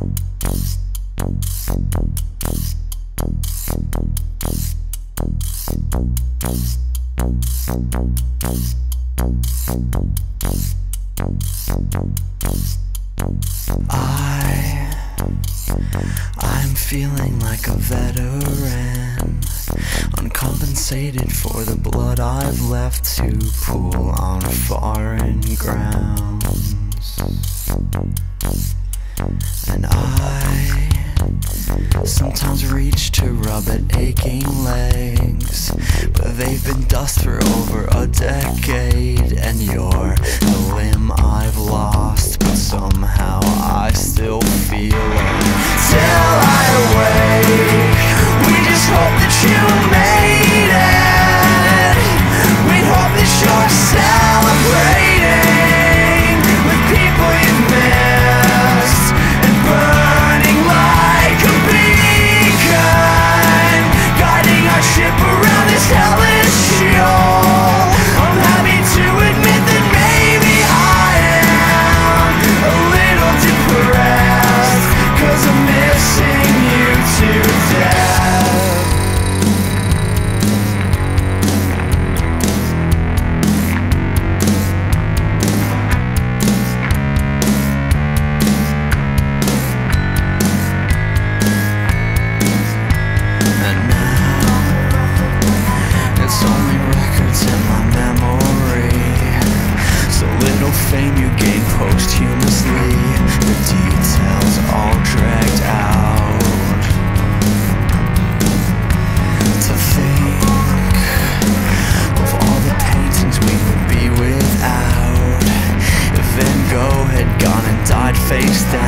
I'm feeling like a veteran, uncompensated for the blood I've left to pool on foreign grounds. And I sometimes reach to rub at aching legs, but they've been dust for over a decade, and you're the limb I've lost, but somehow I still feel it. Till I wake, we just hope that you made it. We hope that you're celebrating with people you missed and burning like a beacon, guiding our ship around this hellish shore. I'm happy to admit that maybe I am a little depressed, 'cause I'm missing you to death. And now it's only records in my memory, so little fame you gain posthumously, the details all dragged out. To think of all the paintings we would be without if Van Gogh had gone and died face down.